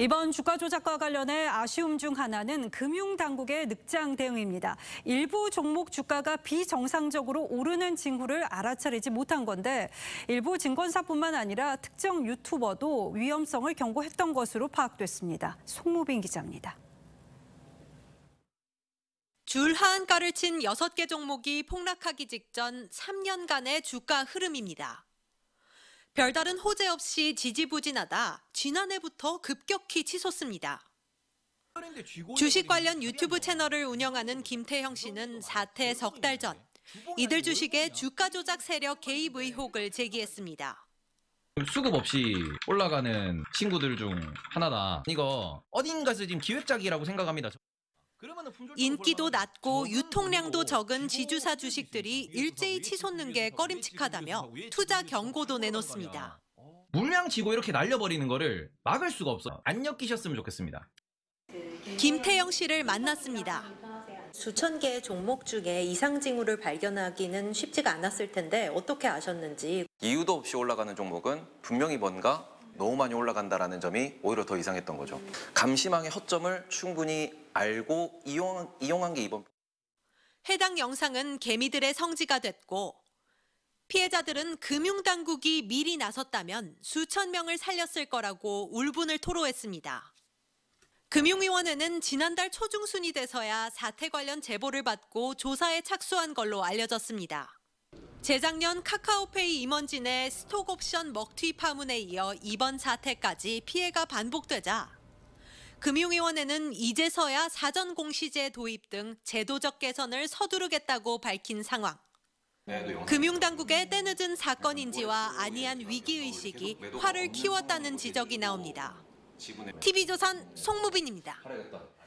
이번 주가 조작과 관련해 아쉬움 중 하나는 금융당국의 늑장 대응입니다. 일부 종목 주가가 비정상적으로 오르는 징후를 알아차리지 못한 건데 일부 증권사뿐만 아니라 특정 유튜버도 위험성을 경고했던 것으로 파악됐습니다. 송무빈 기자입니다. 줄 하한가를 친 6개 종목이 폭락하기 직전 3년간의 주가 흐름입니다. 별다른 호재 없이 지지부진하다 지난해부터 급격히 치솟습니다. 주식 관련 유튜브 채널을 운영하는 김태형 씨는 사태 석 달 전 이들 주식에 주가 조작 세력 개입 의혹을 제기했습니다. 수급 없이 올라가는 친구들 중 하나다. 이거 어딘가에서 지금 기획작이라고 생각합니다. 인기도 낮고 유통량도 적은 지주사 주식들이 일제히 치솟는 게 꺼림칙하다며 투자 경고도 내놓습니다. 물량 지고 이렇게 날려버리는 거를 막을 수가 없어요. 안 엮이셨으면 좋겠습니다. 김태형 씨를 만났습니다. 수천 개의 종목 중에 이상 징후를 발견하기는 쉽지가 않았을 텐데 어떻게 아셨는지. 이유도 없이 올라가는 종목은 분명히 뭔가 너무 많이 올라간다라는 점이 오히려 더 이상했던 거죠. 감시망의 허점을 충분히 알고 이용한 게 이번. 해당 영상은 개미들의 성지가 됐고 피해자들은 금융당국이 미리 나섰다면 수천 명을 살렸을 거라고 울분을 토로했습니다. 금융위원회는 지난달 초중순이 돼서야 사태 관련 제보를 받고 조사에 착수한 걸로 알려졌습니다. 재작년 카카오페이 임원진의 스톡옵션 먹튀 파문에 이어 이번 사태까지 피해가 반복되자 금융위원회는 이제서야 사전 공시제 도입 등 제도적 개선을 서두르겠다고 밝힌 상황. 금융당국의 때늦은 사건인지와 안이한 위기의식이 화를 키웠다는 지적이 나옵니다. TV조선 송무빈입니다.